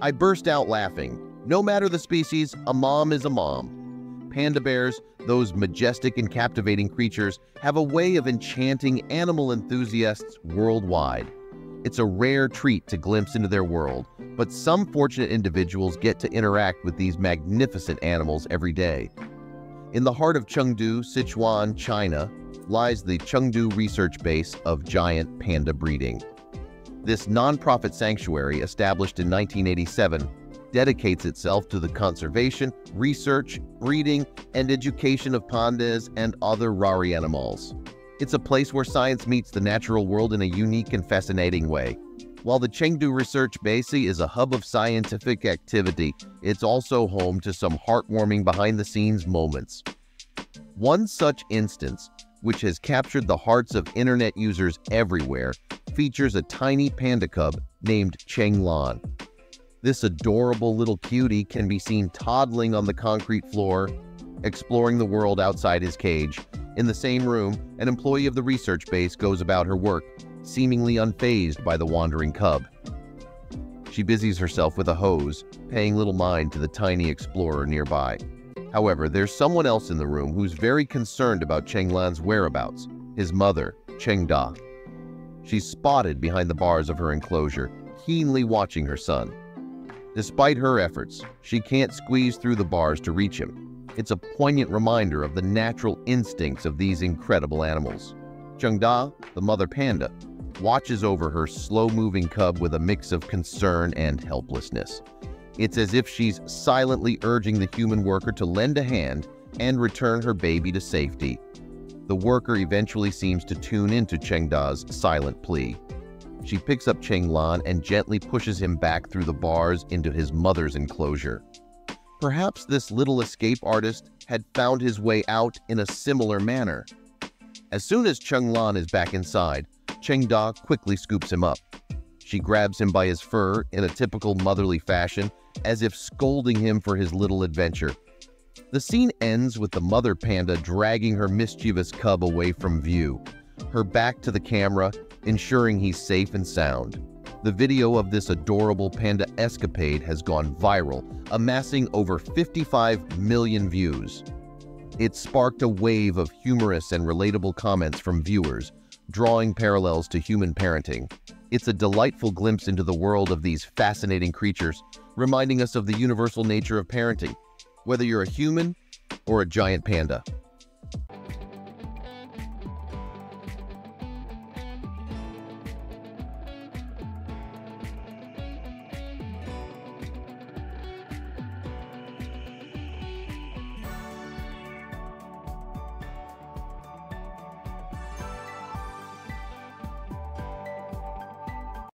I burst out laughing. No matter the species, a mom is a mom. Panda bears, those majestic and captivating creatures, have a way of enchanting animal enthusiasts worldwide. It's a rare treat to glimpse into their world, but some fortunate individuals get to interact with these magnificent animals every day. In the heart of Chengdu, Sichuan, China, lies the Chengdu Research Base of Giant Panda Breeding. This nonprofit sanctuary, established in 1987, dedicates itself to the conservation, research, breeding, and education of pandas and other rare animals. It's a place where science meets the natural world in a unique and fascinating way. While the Chengdu Research Base is a hub of scientific activity, it's also home to some heartwarming behind-the-scenes moments. One such instance, which has captured the hearts of internet users everywhere, features a tiny panda cub named Cheng Lan. This adorable little cutie can be seen toddling on the concrete floor, exploring the world outside his cage. In the same room, an employee of the research base goes about her work, seemingly unfazed by the wandering cub. She busies herself with a hose, paying little mind to the tiny explorer nearby. However, there's someone else in the room who's very concerned about Cheng Lan's whereabouts, his mother, Cheng Da. She's spotted behind the bars of her enclosure, keenly watching her son. Despite her efforts, she can't squeeze through the bars to reach him. It's a poignant reminder of the natural instincts of these incredible animals. Cheng Da, the mother panda, watches over her slow-moving cub with a mix of concern and helplessness. It's as if she's silently urging the human worker to lend a hand and return her baby to safety. The worker eventually seems to tune into Cheng Da's silent plea. She picks up Cheng Lan and gently pushes him back through the bars into his mother's enclosure. Perhaps this little escape artist had found his way out in a similar manner. As soon as Cheng Lan is back inside, Cheng Da quickly scoops him up. She grabs him by his fur in a typical motherly fashion, as if scolding him for his little adventure. The scene ends with the mother panda dragging her mischievous cub away from view, her back to the camera, ensuring he's safe and sound. The video of this adorable panda escapade has gone viral, amassing over 55 million views. It sparked a wave of humorous and relatable comments from viewers, drawing parallels to human parenting. It's a delightful glimpse into the world of these fascinating creatures, reminding us of the universal nature of parenting, whether you're a human or a giant panda.